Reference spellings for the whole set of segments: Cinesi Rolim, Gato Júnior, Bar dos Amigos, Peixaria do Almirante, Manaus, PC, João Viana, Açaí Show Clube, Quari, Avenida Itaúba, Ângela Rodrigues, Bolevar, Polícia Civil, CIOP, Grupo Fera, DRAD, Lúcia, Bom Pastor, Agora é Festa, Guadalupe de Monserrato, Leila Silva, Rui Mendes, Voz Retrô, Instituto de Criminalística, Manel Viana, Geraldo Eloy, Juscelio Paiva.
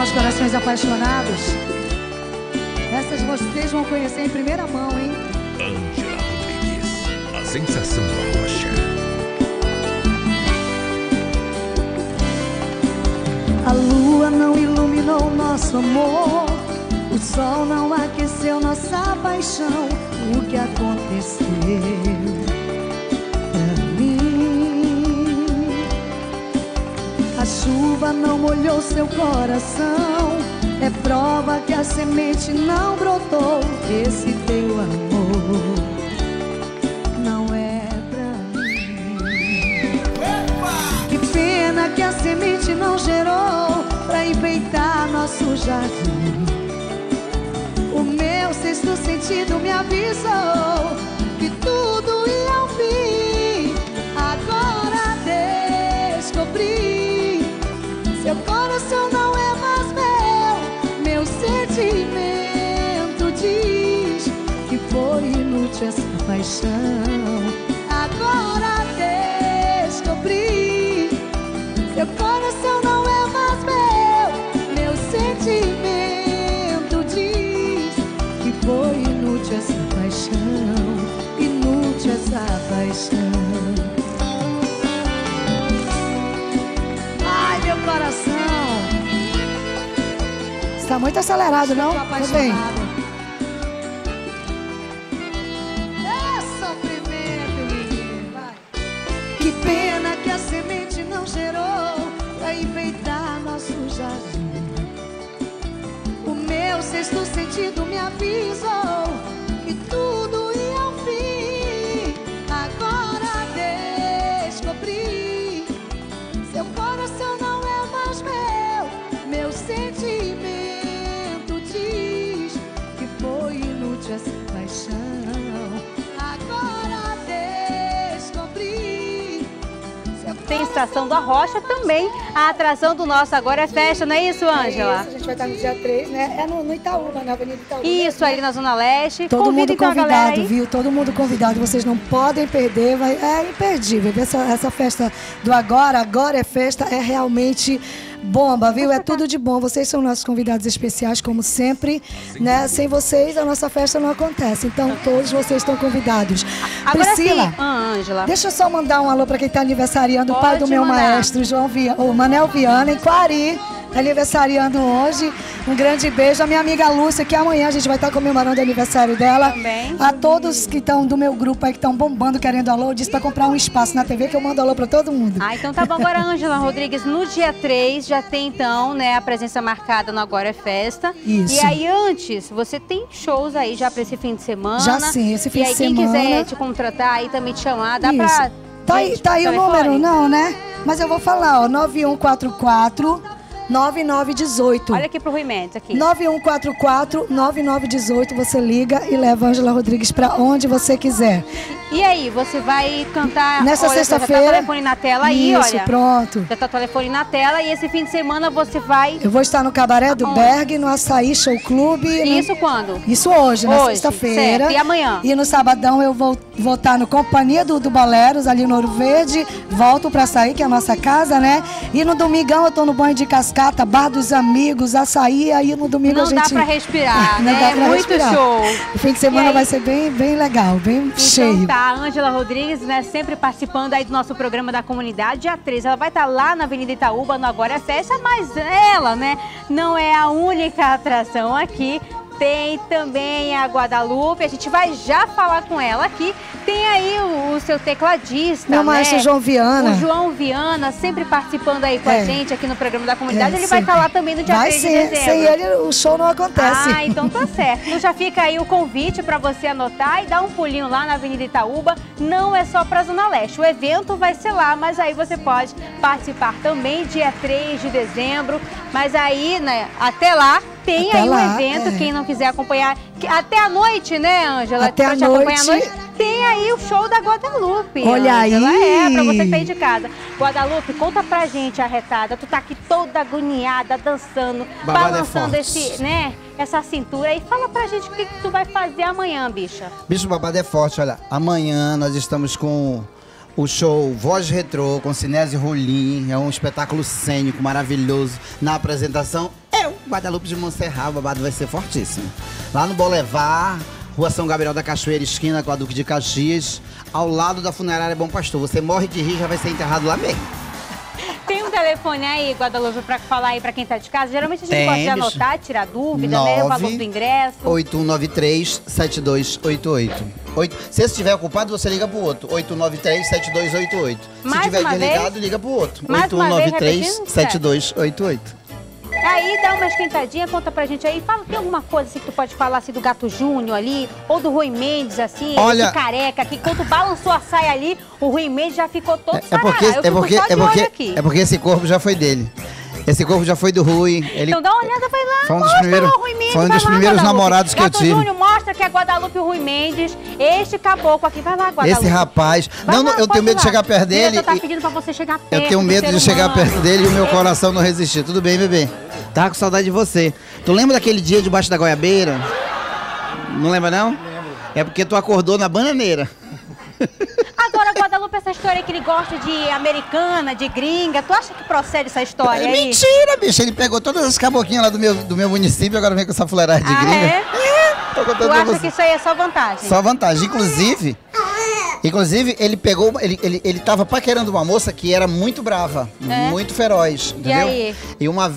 nós, corações apaixonados. Essas vocês vão conhecer em primeira mão, hein? Ângela Rodrigues, a sensação da rocha. A lua não iluminou nosso amor, o sol não aqueceu nossa paixão. O que aconteceu pra mim? A chuva não molhou seu coração, é prova que a semente não brotou. Esse teu amor não é pra mim. Opa! Que pena que a semente não gerou pra enfeitar nosso jardim. O meu sexto sentido me avisou que tudo ia ao fim. Agora descobri, seu coração não é mais meu. Meu sentimento diz que foi inútil essa paixão. Agora descobri, seu coração não é mais meu. Meu sentimento diz que foi inútil essa paixão. Inútil essa paixão. Ai, meu coração. Tá muito acelerado, não? Tô bem. Essa primeira, menina, vai. Que pena que a semente não gerou pra enfeitar nosso jardim. O meu sexto sentido me avisou que tudo ia ao fim. Agora descobri, seu coração não é mais meu. Meu sentimento essa paixão. Agora descobri. Sensação da rocha também, a atração do nosso Agora é Festa, não é isso, Ângela? Isso, a gente vai estar no dia 3, né? É no Itaúba, na Avenida Itaúba. Isso, ali na Zona Leste. Todo mundo convidado, viu? Todo mundo convidado, vocês não podem perder, é imperdível. Essa festa do Agora é Festa, é realmente... bomba, viu? É tudo de bom. Vocês são nossos convidados especiais, como sempre, né? Sem vocês, a nossa festa não acontece. Então, todos vocês estão convidados. Agora Priscila, Ângela, deixa eu só mandar um alô para quem está aniversariando. O pai do meu maestro, João Viana, o Manel Viana, em Quari, aniversariando hoje. Um grande beijo à minha amiga Lúcia, que amanhã a gente vai estar comemorando o aniversário dela. Também. A todos que estão do meu grupo aí, que estão bombando, querendo alô, disse para comprar um espaço na TV, que eu mando alô para todo mundo. Ah, então tá bom. Agora, Ângela Rodrigues, no dia 3 já tem, então, né, a presença marcada no Agora é Festa. Isso. E aí, antes, você tem shows aí já para esse fim de semana. Já sim, esse fim de semana. E aí, quem quiser te contratar aí, também te chamar, dá para... tá aí o número, não, né? Mas eu vou falar, ó, 9144... 9918. Olha aqui pro Rui Mendes, aqui. 9144-9918, você liga e leva a Ângela Rodrigues pra onde você quiser. E aí, você vai cantar... Nessa sexta-feira... Já tá o telefone na tela aí, olha. Isso, pronto. Já tá o telefone na tela e esse fim de semana você vai... Eu vou estar no Cabaré do Berg, no Açaí Show Clube. E isso quando? Isso hoje, na sexta-feira. Certo. E amanhã? E no sabadão eu vou estar no Companhia do Boleros, ali no Ouro Verde. Volto pra Açaí, que é a nossa casa, né? E no domingão eu tô no Banho de Cascada, Bar dos Amigos, Açaí, aí no domingo não a gente... Não dá pra respirar, não, né? Dá pra muito respirar. Show. O fim de semana vai ser bem legal, bem então cheio. Então tá, Ângela Rodrigues, né, sempre participando aí do nosso programa da comunidade. Dia 3, ela vai estar lá na Avenida Itaúba, no Agora é Festa, mas ela, né, não é a única atração aqui. Tem também a Guadalupe, a gente vai já falar com ela aqui. Tem aí o seu tecladista, meu maestro, né? João Viana. O João Viana, sempre participando aí com a gente aqui no programa da comunidade. Ele vai estar lá também no dia 3 de dezembro. Sem ele o show não acontece. Ah, então tá certo. Então já fica aí o convite para você anotar e dar um pulinho lá na Avenida Itaúba. Não é só pra Zona Leste, o evento vai ser lá, mas aí você pode participar também dia 3 de dezembro. Mas aí, né, até lá... Tem até aí lá, um evento, quem não quiser acompanhar, até a noite, né, Ângela? Até a noite. Tem aí o show da Guadalupe. Olha, Angela, aí. É, pra você sair de casa. Guadalupe, conta pra gente, arretada. Tu tá aqui toda agoniada, dançando, babada, balançando essa cintura. E fala pra gente o que tu vai fazer amanhã, bicha. Bicho, babado é forte, olha. Amanhã nós estamos com... o show Voz Retrô, com Cinesi Rolim, é um espetáculo cênico maravilhoso. Na apresentação, eu, Guadalupe de Monserrato, o babado vai ser fortíssimo. Lá no Bolevar, Rua São Gabriel da Cachoeira, esquina com a Duque de Caxias, ao lado da funerária Bom Pastor. Você morre de rir, já vai ser enterrado lá mesmo. Tem um telefone aí, Guadalupe, pra falar aí pra quem tá de casa? Geralmente a gente pode anotar, tirar dúvida, né? O valor do ingresso. 8193-7288. Se esse estiver ocupado, você liga pro outro. 8193-7288. Se estiver desligado, liga pro outro. 8193-7288. Aí dá uma esquentadinha, conta pra gente aí. Fala, tem alguma coisa assim que tu pode falar assim do Gato Júnior ali, ou do Rui Mendes, assim, esse careca, que quando balançou a saia ali, o Rui Mendes já ficou todo sarará. É porque esse corpo já foi dele. Esse corpo já foi do Rui. Ele... Então dá uma olhada, vai lá, foi um dos primeiros namorados que eu tive. Gato Júnior, mostra que é Guadalupe e Rui Mendes, este caboclo aqui, vai lá, Guadalupe. Esse rapaz, eu tenho medo de chegar perto dele. Eu tô pedindo pra você chegar perto. Eu tenho medo de chegar perto dele e o meu coração não resistir. Tudo bem, bebê? Tá com saudade de você. Tu lembra daquele dia debaixo da goiabeira? Não lembra, não? Lembro. É porque tu acordou na bananeira. Agora, Guadalupe, essa história que ele gosta de americana, de gringa, tu acha que procede essa história aí? Mentira, bicho, ele pegou todas as caboquinhas lá do meu município e agora vem com essa fuleiragem de gringa. Tô contando pra você. Tu acha que isso aí é só vantagem? Só vantagem, inclusive ele pegou, ele tava paquerando uma moça que era muito brava, muito feroz, entendeu? E aí? E uma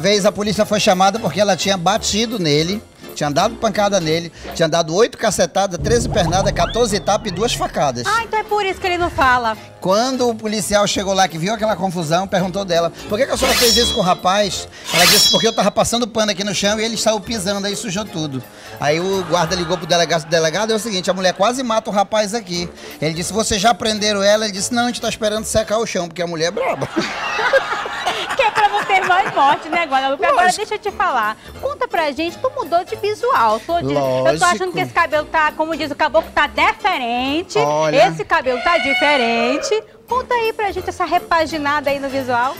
vez a polícia foi chamada porque ela tinha batido nele. Tinha dado pancada nele, tinha dado 8 cacetadas, 13 pernadas, 14 tapas e 2 facadas. Ah, então é por isso que ele não fala. Quando o policial chegou lá, que viu aquela confusão, perguntou dela, por que a senhora fez isso com o rapaz? Ela disse, porque eu tava passando pano aqui no chão e ele saiu pisando, aí sujou tudo. Aí o guarda ligou pro delegado, é o seguinte, a mulher quase mata o rapaz aqui. Ele disse, vocês já prenderam ela? Ele disse, não, a gente tá esperando secar o chão, porque a mulher é braba. Que é pra não ter mais morte, né, Guadalupe? Agora deixa eu te falar. Conta pra gente, tu mudou de visual. Eu tô achando que esse cabelo tá, como diz o caboclo, tá diferente. Olha. Esse cabelo tá diferente. Conta aí pra gente essa repaginada aí no visual.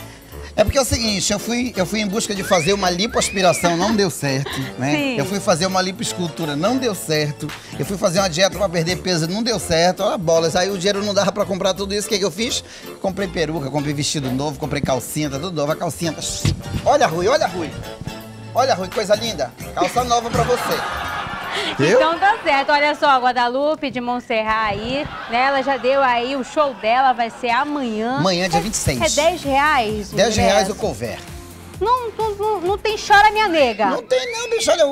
É porque é o seguinte, eu fui em busca de fazer uma lipoaspiração, não deu certo, né? Sim. Eu fui fazer uma lipoescultura, não deu certo. Eu fui fazer uma dieta pra perder peso, não deu certo. Olha bolas, aí o dinheiro não dava pra comprar tudo isso. O que que eu fiz? Comprei peruca, comprei vestido novo, comprei calcinha, tá tudo novo. A calcinha tá... Olha, Rui, olha, Rui. Olha, Rui, coisa linda. Calça nova pra você. Viu? Então tá certo, olha só, Guadalupe de Monserrat aí, né, ela já deu aí, o show dela vai ser amanhã. Amanhã, dia 26. É R$10. R$10 o couvert. Não tem chora, minha nega. Não tem não, bicho, olha,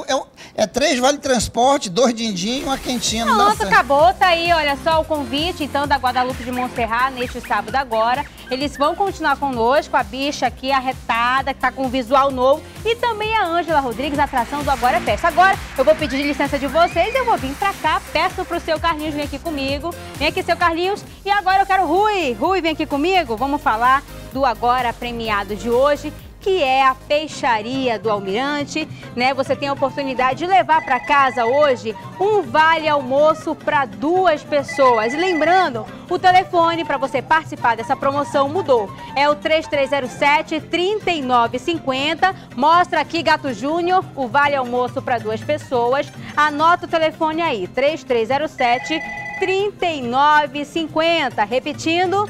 é 3 vale transporte, 2 dindim e uma quentinha. Pronto, acabou, tá aí, olha só o convite, então, da Guadalupe de Monserrat, neste sábado agora. Eles vão continuar conosco, a bicha aqui, arretada, que tá com um visual novo. E também a Ângela Rodrigues, a atração do Agora é Festa. Agora, eu vou pedir licença de vocês, eu vou vir pra cá, peço pro seu Carlinhos vir aqui comigo. Vem aqui, seu Carlinhos. E agora eu quero o Rui. Rui, vem aqui comigo. Vamos falar do Agora Premiado de hoje, que é a Peixaria do Almirante, né? Você tem a oportunidade de levar para casa hoje um vale-almoço para 2 pessoas. E lembrando, o telefone para você participar dessa promoção mudou. É o 3307-3950. Mostra aqui, Gato Júnior, o vale-almoço para 2 pessoas. Anota o telefone aí, 3307-3950. Repetindo...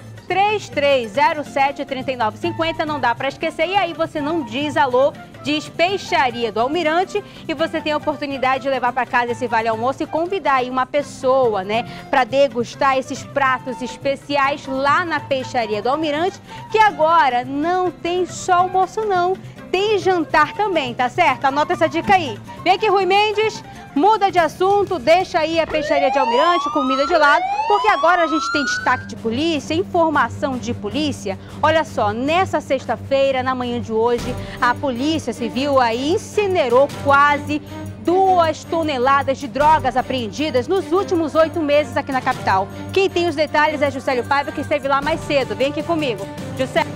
3307-3950, não dá pra esquecer. E aí você não diz alô, diz Peixaria do Almirante e você tem a oportunidade de levar pra casa esse vale-almoço e convidar aí uma pessoa, né, pra degustar esses pratos especiais lá na Peixaria do Almirante, que agora não tem só almoço não, tem jantar também, tá certo? Anota essa dica aí. Vem aqui, Rui Mendes, muda de assunto, deixa aí a Peixaria de Almirante, comida de lado, porque agora a gente tem destaque de polícia, informação de polícia. Olha só, nessa sexta-feira, na manhã de hoje, a Polícia Civil aí incinerou quase 2 toneladas de drogas apreendidas nos últimos 8 meses aqui na capital. Quem tem os detalhes é Juscelio Paiva, que esteve lá mais cedo. Vem aqui comigo, Juscelio.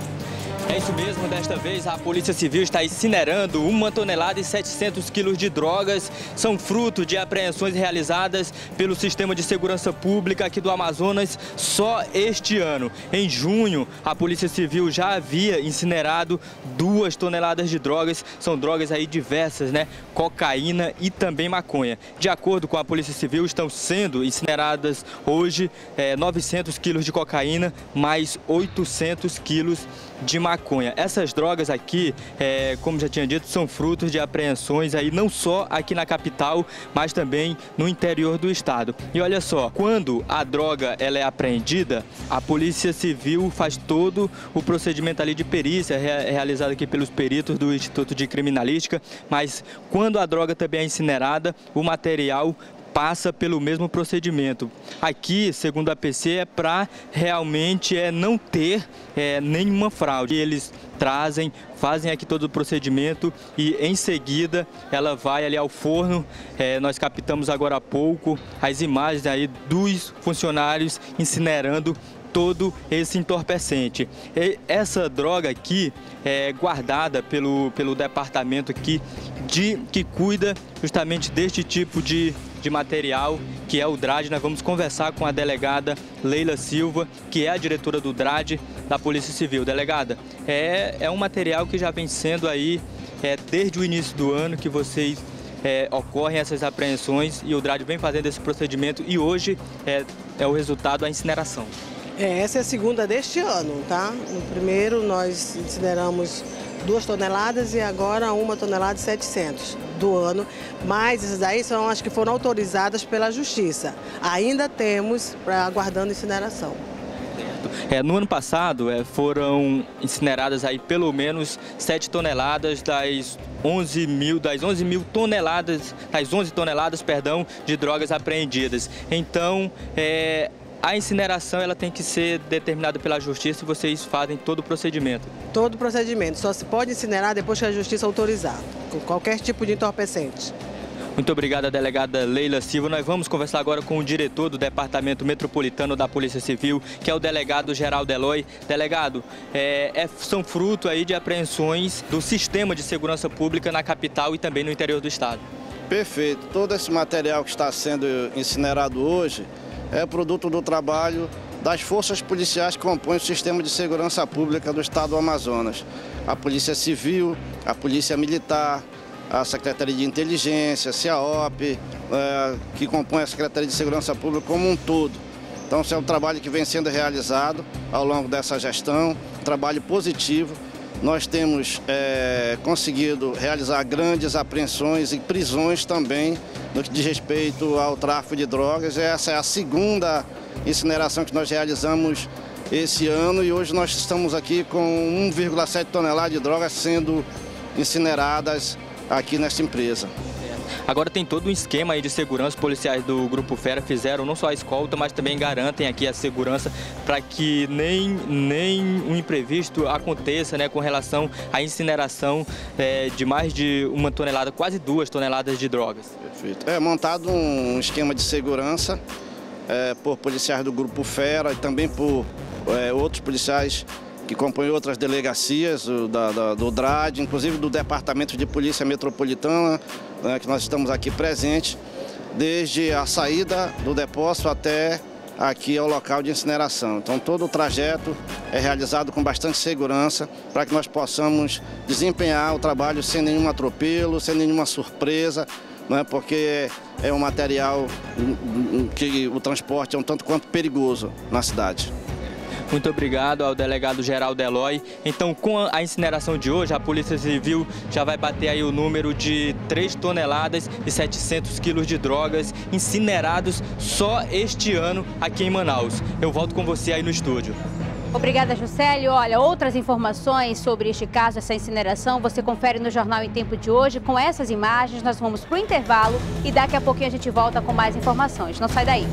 É isso mesmo, desta vez a Polícia Civil está incinerando 1,7 tonelada de drogas. São fruto de apreensões realizadas pelo Sistema de Segurança Pública aqui do Amazonas só este ano. Em junho, a Polícia Civil já havia incinerado 2 toneladas de drogas. São drogas aí diversas, né? Cocaína e também maconha. De acordo com a Polícia Civil, estão sendo incineradas hoje 900 quilos de cocaína mais 800 quilos de maconha. Essas drogas aqui, como já tinha dito, são frutos de apreensões aí não só aqui na capital, mas também no interior do estado. E olha só, quando a droga ela é apreendida, a Polícia Civil faz todo o procedimento ali de perícia, realizado aqui pelos peritos do Instituto de Criminalística, mas quando a droga também é incinerada, o material passa pelo mesmo procedimento. Aqui, segundo a PC, é para realmente não ter nenhuma fraude. Eles trazem, fazem aqui todo o procedimento e em seguida ela vai ali ao forno. Nós captamos agora há pouco as imagens aí dos funcionários incinerando todo esse entorpecente. E essa droga aqui é guardada pelo departamento aqui que cuida justamente deste tipo de material, que é o DRAD. Nós vamos conversar com a delegada Leila Silva, que é a diretora do DRAD da Polícia Civil. Delegada, é um material que já vem sendo aí desde o início do ano que vocês ocorrem essas apreensões e o DRAD vem fazendo esse procedimento e hoje é o resultado, a incineração. Essa é a segunda deste ano, tá? No primeiro nós incineramos 2 toneladas e agora 1,7 toneladas do ano, mas essas daí são as que foram autorizadas pela Justiça. Ainda temos aguardando incineração. No ano passado foram incineradas aí pelo menos 7 toneladas das 11 toneladas, perdão, de drogas apreendidas. Então, a incineração ela tem que ser determinada pela Justiça e vocês fazem todo o procedimento? Todo o procedimento. Só se pode incinerar depois que a Justiça autorizar, com qualquer tipo de entorpecente. Muito obrigada, delegada Leila Silva. Nós vamos conversar agora com o diretor do Departamento Metropolitano da Polícia Civil, que é o delegado Geraldo Eloy. Delegado, são fruto aí de apreensões do sistema de segurança pública na capital e também no interior do estado. Perfeito. Todo esse material que está sendo incinerado hoje é produto do trabalho das forças policiais que compõem o sistema de segurança pública do estado do Amazonas. A Polícia Civil, a Polícia Militar, a Secretaria de Inteligência, a CIOP, que compõe a Secretaria de Segurança Pública como um todo. Então, isso é um trabalho que vem sendo realizado ao longo dessa gestão, um trabalho positivo. Nós temos conseguido realizar grandes apreensões e prisões também no que diz respeito ao tráfico de drogas. Essa é a segunda incineração que nós realizamos esse ano e hoje nós estamos aqui com 1,7 toneladas de drogas sendo incineradas aqui nessa empresa. Agora tem todo um esquema aí de segurança, policiais do Grupo Fera fizeram não só a escolta, mas também garantem aqui a segurança para que nem um imprevisto aconteça, né, com relação à incineração de mais de 1 tonelada, quase 2 toneladas de drogas. Perfeito. É montado um esquema de segurança por policiais do Grupo Fera e também por outros policiais que compõem outras delegacias do DRAD, inclusive do Departamento de Polícia Metropolitana, que nós estamos aqui presentes, desde a saída do depósito até aqui ao local de incineração. Então todo o trajeto é realizado com bastante segurança para que nós possamos desempenhar o trabalho sem nenhum atropelo, sem nenhuma surpresa, porque é um material que o transporte é um tanto quanto perigoso na cidade. Muito obrigado ao delegado Geraldo Eloy. Então, com a incineração de hoje, a Polícia Civil já vai bater aí o número de 3 toneladas e 700 quilos de drogas incinerados só este ano aqui em Manaus. Eu volto com você aí no estúdio. Obrigada, Juscelio. Olha, outras informações sobre este caso, essa incineração, você confere no Jornal em Tempo de hoje. Com essas imagens, nós vamos para o intervalo e daqui a pouquinho a gente volta com mais informações. Não sai daí.